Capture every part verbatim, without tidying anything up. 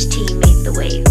H T made the wave.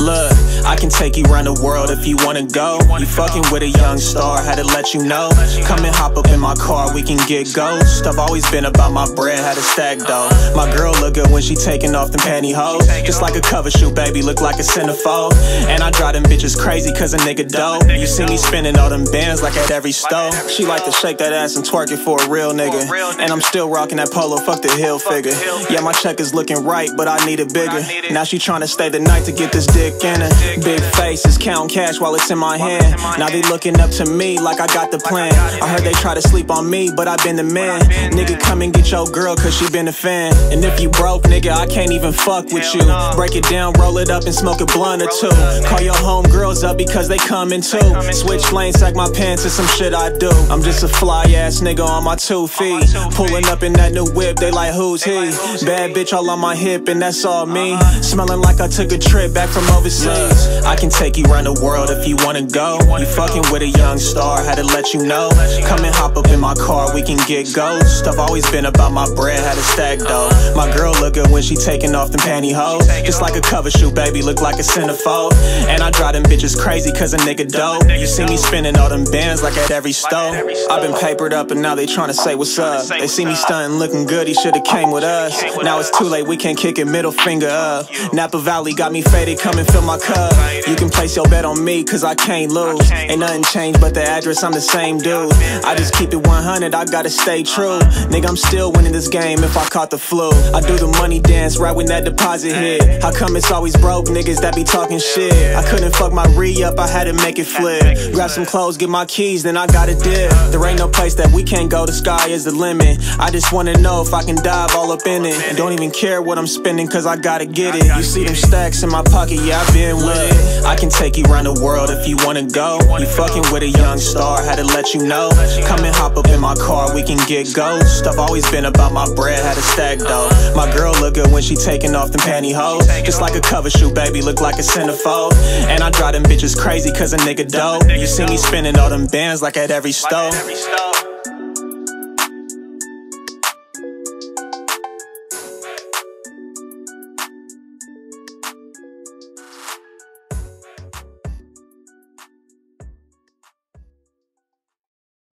Look, I can take you around the world if you wanna go. You fucking with a young star, had to let you know. Come and hop up in my car, we can get ghost. I've always been about my bread, had to stack dough. My girl look good when she taking off them pantyhose. Just like a cover shoot, baby, look like a centerfold. And I drive them bitches crazy cause a nigga dope. You see me spinning all them bands like at every store. She like to shake that ass and twerk it for a real nigga. And I'm still rocking that polo, fuck the hill figure. Yeah, my check is looking right, but I need it bigger. Now she tryna stay the night to get this dick in her. Big faces, counting cash while it's in my hand. Now they looking up to me like I got the plan. I heard they try to sleep on me, but I been the man. Nigga, come and get your girl, cause she been a fan. And if you broke, nigga, I can't even fuck with you. Break it down, roll it up, and smoke a blunt or two. Call your homegirls up because they coming too. Switch lanes, sack my pants, and some shit I do. I'm just a fly-ass nigga on my two feet. Pulling up in that new whip, they like, who's he? Bad bitch all on my hip, and that's all me. Smelling like I took a trip back from overseas. I can take you around the world if you wanna go. You fucking with a young star, had to let you know. Come and hop up in my car, we can get ghost. I've always been about my bread, had to stack dough. My girl look good when she taking off them pantyhose. Just like a cover shoot, baby, look like a centerfold. And I drive them bitches crazy cause a nigga dope. You see me spinning all them bands like at every store. I've been papered up and now they tryna say what's up. They see me stunting, looking good, he should've came with us. Now it's too late, we can't kick it, middle finger up. Napa Valley got me faded, come and fill my cup. You can place your bet on me cause I can't lose. Ain't nothing changed but the address, I'm the same dude. I just keep it one hundred, I gotta stay true. Nigga, I'm still winning this game if I caught the flu. I do the money dance right when that deposit hit. How come it's always broke niggas that be talking shit? I couldn't fuck my re-up, I had to make it flip. Grab some clothes, get my keys, then I gotta dip. There ain't no place that we can't go, the sky is the limit. I just wanna know if I can dive all up in it. Don't even care what I'm spending cause I gotta get it. You see them stacks in my pocket, yeah, I been with it. I can take you around the world if you wanna go. You fucking with a young star, had to let you know. Come and hop up in my car, we can get ghost. I've always been about my bread, had to stack dough. My girl look good when she taking off them pantyhose. Just like a cover shoot, baby, look like a centerfold. And I drive them bitches crazy cause a nigga dope. You see me spinning all them bands like at every store.